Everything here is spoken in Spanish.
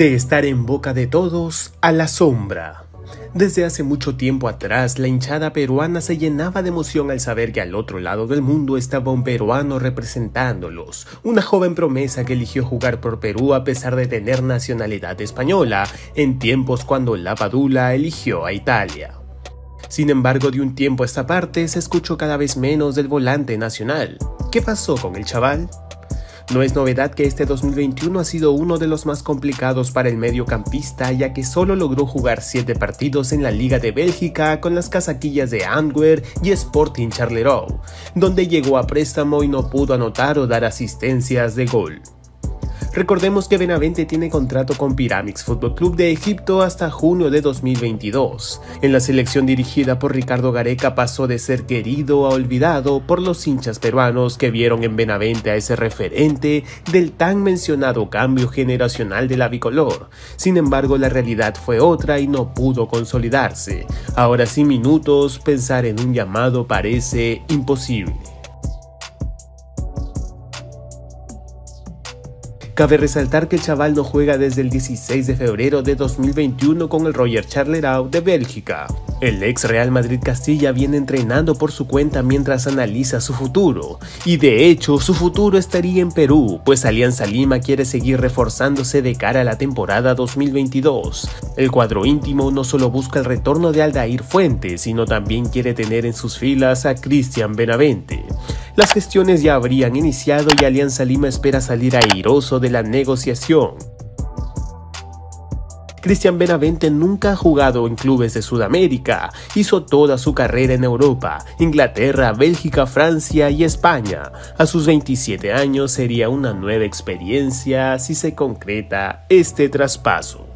de estar en boca de todos, a la sombra. Desde hace mucho tiempo atrás, la hinchada peruana se llenaba de emoción al saber que al otro lado del mundo estaba un peruano representándolos, una joven promesa que eligió jugar por Perú a pesar de tener nacionalidad española, en tiempos cuando Lapadula eligió a Italia. Sin embargo, de un tiempo a esta parte se escuchó cada vez menos del volante nacional. ¿Qué pasó con el chaval? No es novedad que este 2021 ha sido uno de los más complicados para el mediocampista, ya que solo logró jugar 7 partidos en la Liga de Bélgica con las casaquillas de Antwerp y Sporting Charleroi, donde llegó a préstamo y no pudo anotar o dar asistencias de gol. Recordemos que Benavente tiene contrato con Pyramids Football Club de Egipto hasta junio de 2022. En la selección dirigida por Ricardo Gareca pasó de ser querido a olvidado por los hinchas peruanos, que vieron en Benavente a ese referente del tan mencionado cambio generacional de la bicolor. Sin embargo, la realidad fue otra y no pudo consolidarse. Ahora sin minutos, pensar en un llamado parece imposible. Cabe resaltar que el chaval no juega desde el 16 de febrero de 2021 con el Royal Charleroi de Bélgica. El ex Real Madrid Castilla viene entrenando por su cuenta mientras analiza su futuro. Y de hecho, su futuro estaría en Perú, pues Alianza Lima quiere seguir reforzándose de cara a la temporada 2022. El cuadro íntimo no solo busca el retorno de Aldair Fuentes, sino también quiere tener en sus filas a Cristian Benavente. Las gestiones ya habrían iniciado y Alianza Lima espera salir airoso de la negociación. Cristian Benavente nunca ha jugado en clubes de Sudamérica, hizo toda su carrera en Europa, Inglaterra, Bélgica, Francia y España. A sus 27 años sería una nueva experiencia si se concreta este traspaso.